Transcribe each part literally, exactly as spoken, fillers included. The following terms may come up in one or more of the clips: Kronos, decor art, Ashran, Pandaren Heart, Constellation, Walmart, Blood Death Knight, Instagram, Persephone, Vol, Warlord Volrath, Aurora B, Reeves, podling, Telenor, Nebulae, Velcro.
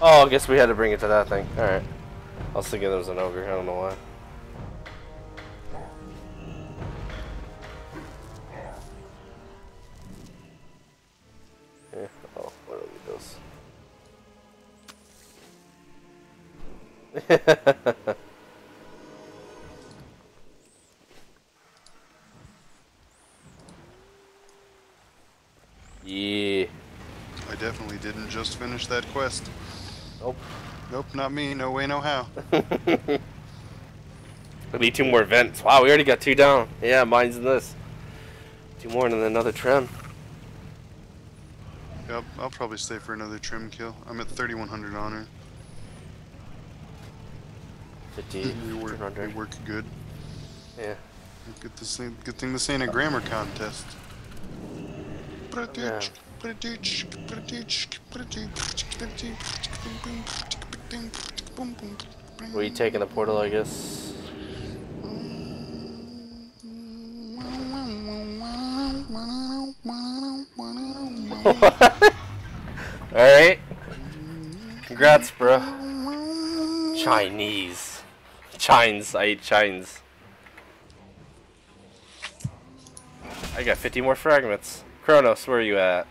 Oh, I guess we had to bring it to that thing. Alright. I was thinking there was an ogre. I don't know why. Yeah. Oh, what are we doing? Yeah. I definitely didn't just finish that quest. Nope. Nope, not me. No way, no how. We need two more vents. Wow, we already got two down. Yeah, mine's in this. Two more and then another trim. Yep, I'll probably stay for another trim kill. I'm at thirty-one hundred honor. fifteen. We work, we work good. Yeah. Good thing, good thing this ain't a grammar contest. Yeah. Were you taking the portal, I guess? Alright. Congrats, bro. Chinese. Chines. I eat chines. I got fifty more fragments. Kronos, where are you at?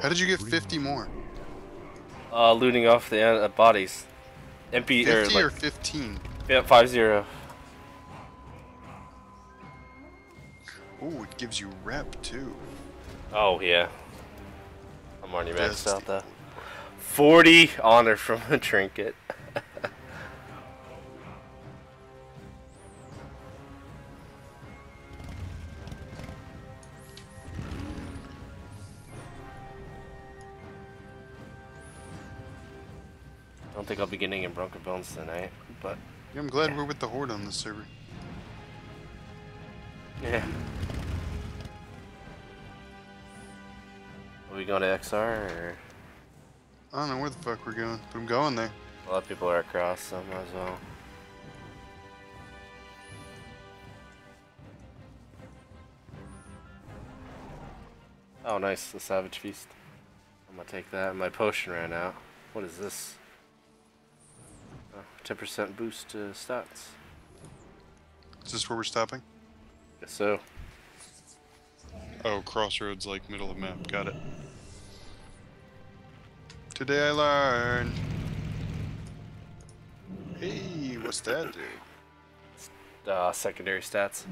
How did you get fifty more? Uh, looting off the uh, bodies. M P fifty or, like, or fifteen? Yeah, five zero. Ooh, it gives you rep too. Oh yeah. I'm already maxed out though. Forty honor from a trinket. I don't think I'll be getting in Bronco Bones tonight, but... Yeah, I'm glad yeah. we're with the Horde on this server. Yeah. Are we going to X R, or...? I don't know where the fuck we're going, but I'm going there. A lot of people are across, so I might as well. Oh, nice, the Savage Feast. I'm gonna take that, my potion ran out. What is this? ten percent boost to stats. Is this where we're stopping? Yes, so. Oh, crossroads, like middle of map. Got it. Today I learned. Hey, what's that do? Uh, secondary stats.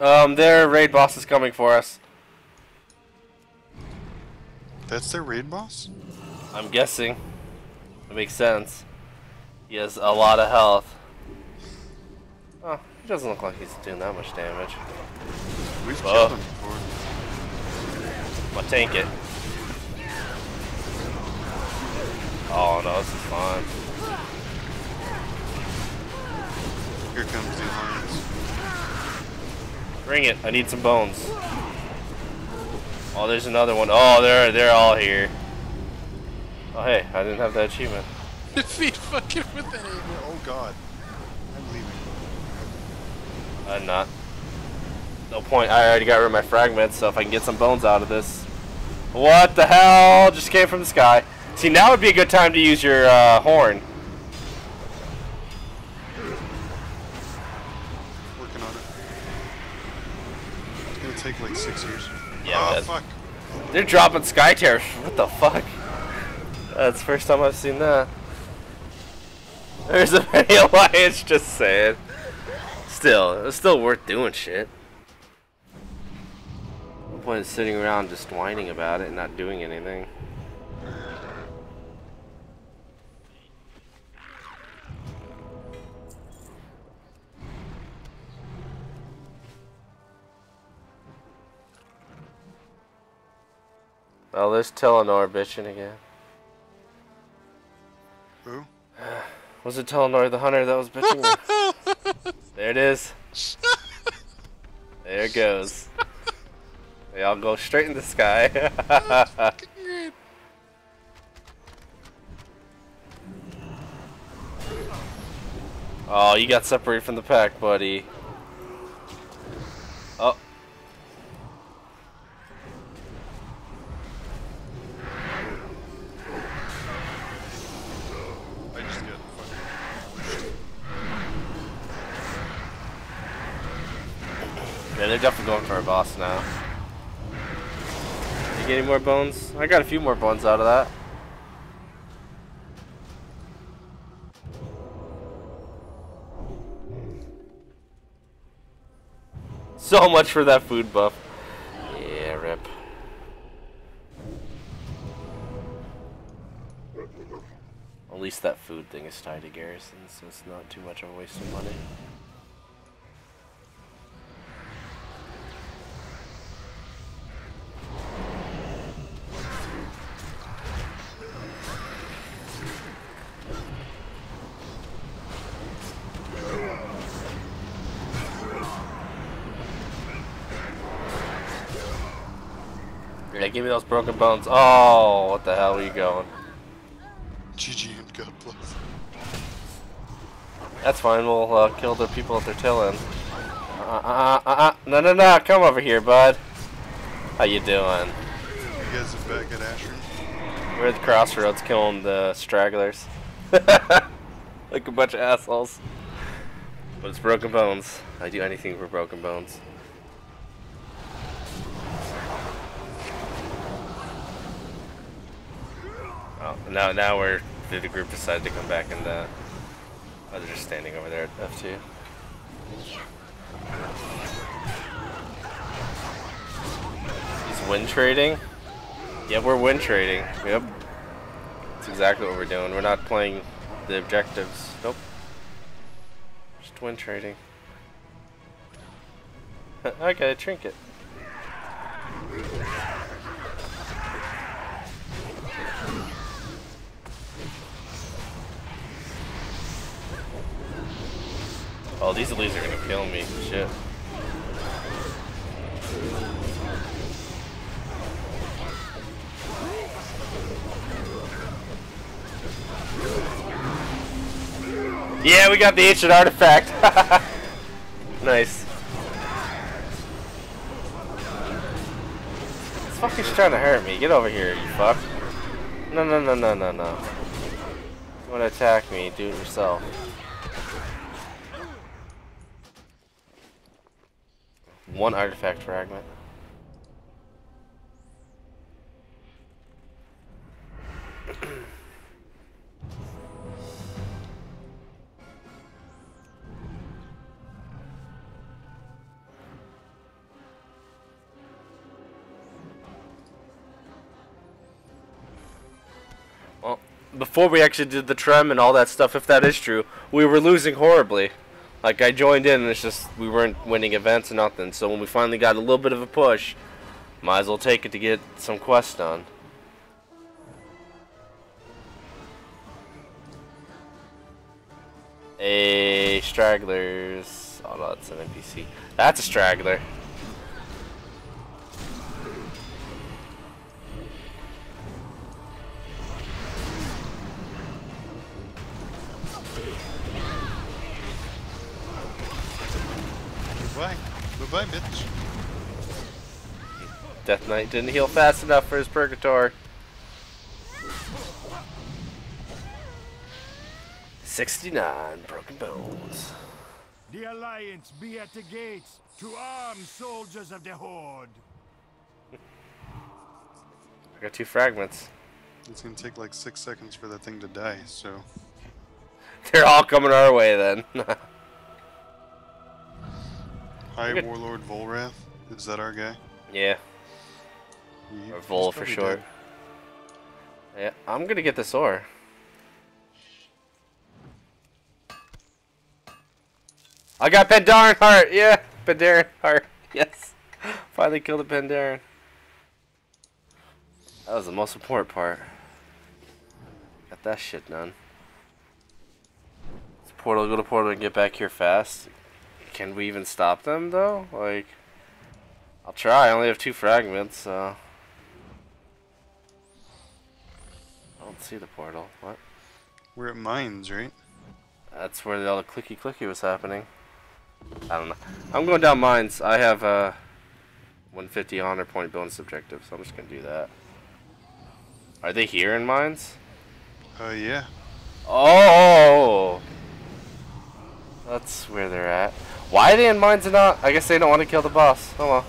Um, their raid boss is coming for us. That's their raid boss? I'm guessing. That makes sense. He has a lot of health. Oh, he doesn't look like he's doing that much damage. We've killed him before. I'll tank it. Oh no, this is fine. Here comes the lions. Bring it, I need some bones. Oh, there's another one. Oh, they're, they're all here. Oh hey, I didn't have that achievement. Defeat fucking with an eagle. Oh god. I'm leaving. I'm not. No point, I already got rid of my fragments, so if I can get some bones out of this. What the hell? Just came from the sky. See, now would be a good time to use your uh, horn. Working on it. It's gonna take like six years. Yeah, oh, fuck. They're dropping sky terrors. What the fuck? That's the first time I've seen that. There's a many alliance, just saying. Still, it was still worth doing shit. No point in sitting around just whining about it and not doing anything. Oh, there's Telenor bitching again. Who? Was it Telenor the Hunter that was bitching? There it is. There it goes. They all go straight in the sky. That's fucking great. Oh, you got separated from the pack, buddy. Oh, Yeah, they're definitely going for our boss now. You get any more bones? I got a few more bones out of that. So much for that food buff. Yeah, rip. At least that food thing is tied to Garrison, so it's not too much of a waste of money. Yeah, give me those broken bones. Oh, what the hell are you going? G G and God bless. That's fine, we'll uh, kill the people at their tail end. Uh, uh, uh, uh, no, no, no, come over here, bud. How you doing? You guys are back at Ashran? We're at the crossroads killing the stragglers. Like a bunch of assholes. But it's broken bones. I do anything for broken bones. Now, now we're did the group decide to come back, and uh, oh, they're just standing over there at F two. He's wind trading. Yeah, we're wind trading. Yep, that's exactly what we're doing. We're not playing the objectives. Nope, just wind trading. I got a trinket. Oh, these elites are gonna kill me. Shit. Yeah, we got the ancient artifact. Nice. This fucker's trying to hurt me. Get over here, you fuck. No, no, no, no, no, no. You wanna attack me? Do it yourself. One artifact fragment. Well, before we actually did the trem and all that stuff, if that is true, we were losing horribly. Like, I joined in, and it's just, we weren't winning events or nothing. So when we finally got a little bit of a push, might as well take it to get some quests done. Hey, stragglers. Oh, no, that's an N P C. That's a straggler. Bye, bitch. Death Knight didn't heal fast enough for his purgatory. sixty-nine broken bones. The Alliance be at the gates to arm soldiers of the Horde. I got two fragments. It's gonna take like six seconds for that thing to die, so. They're all coming our way then. Hi, Warlord Volrath. Is that our guy? Yeah. yeah or Vol for short. Dead. Yeah, I'm gonna get this ore. I got Pandaren Heart! Yeah! Pandaren Heart. Yes! Finally killed a Pandaren. That was the most important part. Got that shit done. Let's portal, go to portal and get back here fast. Can we even stop them, though? Like, I'll try. I only have two fragments, so. I don't see the portal. What? We're at mines, right? That's where all the clicky-clicky was happening. I don't know. I'm going down mines. I have a one fifty honor point bonus objective, so I'm just going to do that. Are they here in mines? Oh, uh, yeah. Oh! That's where they're at. Why are they in mines or not? I guess they don't want to kill the boss. Oh well.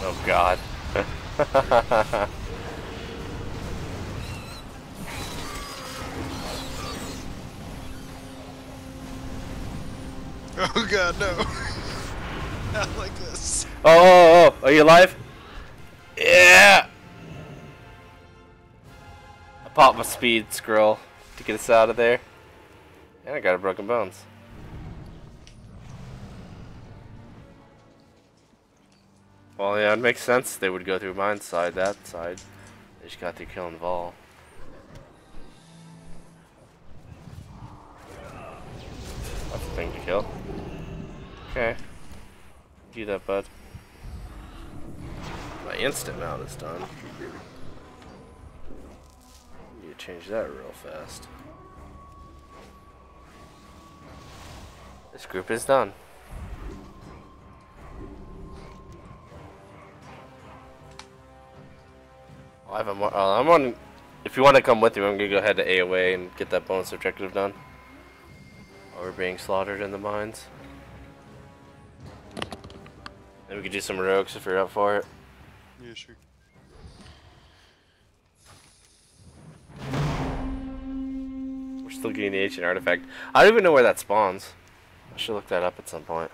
Oh god. Oh god, no. Not like this. Oh, oh, oh, are you alive? Yeah! I popped my speed scroll to get us out of there. And I got a broken bones. Well, yeah, it makes sense they would go through mine side, that side. They just got through killing Vol. That's a thing to kill. Okay. Do that, bud. My instant mount is done. Need to change that real fast. This group is done. I have a more, uh, I'm on. If you want to come with me, I'm gonna go ahead to A O A and get that bonus objective done. While we're being slaughtered in the mines. Then we could do some heroics if you're up for it. Yeah, sure. We're still getting the ancient artifact. I don't even know where that spawns. I should look that up at some point.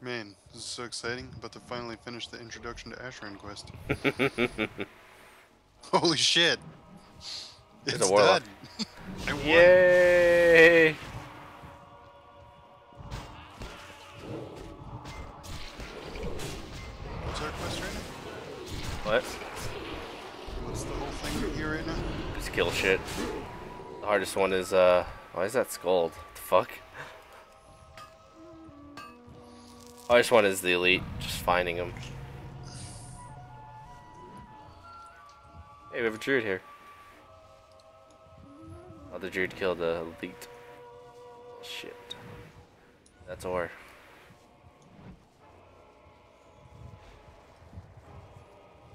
Man, this is so exciting. About to finally finish the introduction to Ashran quest. Holy shit! It's, it's a warlock. Yay! What's our quest right now? What? What's the whole thing here right now? Just kill shit. The hardest one is, uh... why is that scold? What the fuck? I just want is the elite, just finding him. Hey, we have a druid here. Oh, the druid killed the elite. Shit. That's ore.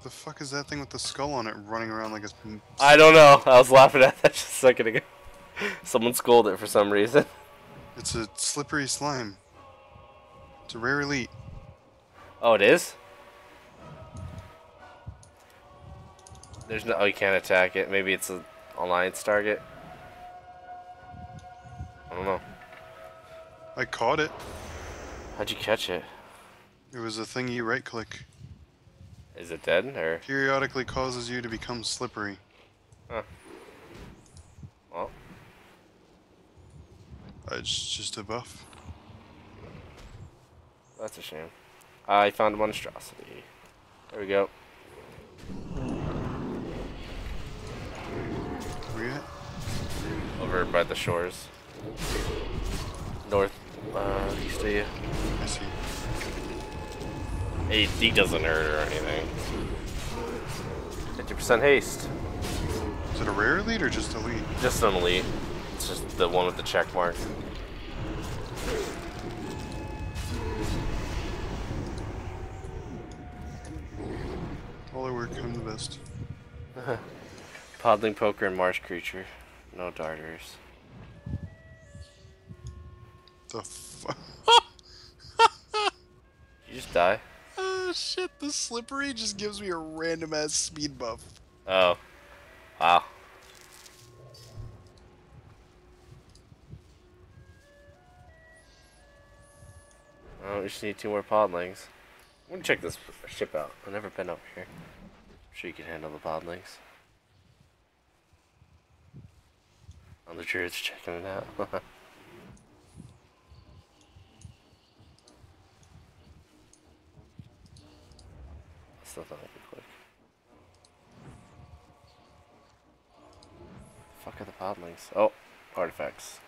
The fuck is that thing with the skull on it running around like it's... I don't know. I was laughing at that just a second ago. Someone scolded it for some reason. It's a slippery slime. It's a rare elite. Oh, it is? There's no... Oh, you can't attack it. Maybe it's an alliance target. I don't know. I caught it. How'd you catch it? It was a thing you right-click. Is it dead, or...? Periodically causes you to become slippery. Huh. Well. It's just a buff. That's a shame. I found monstrosity. There we go. Where you at? Over by the shores. North, uh, east of you. I see. Hey, D doesn't hurt or anything. fifty percent haste. Is it a rare elite or just elite? Just an elite. It's just the one with the check mark. All I work, I'm the best. Podling poker and marsh creature. No darters. The fuck? You just die? Oh shit, the slippery just gives me a random ass speed buff. Oh. Wow. Oh, we just need two more podlings. I'm gonna check this ship out. I've never been up here. I'm sure you can handle the podlings. Oh, the druid's checking it out. That's nothing I can click. Fuck are the podlings? Oh, artifacts.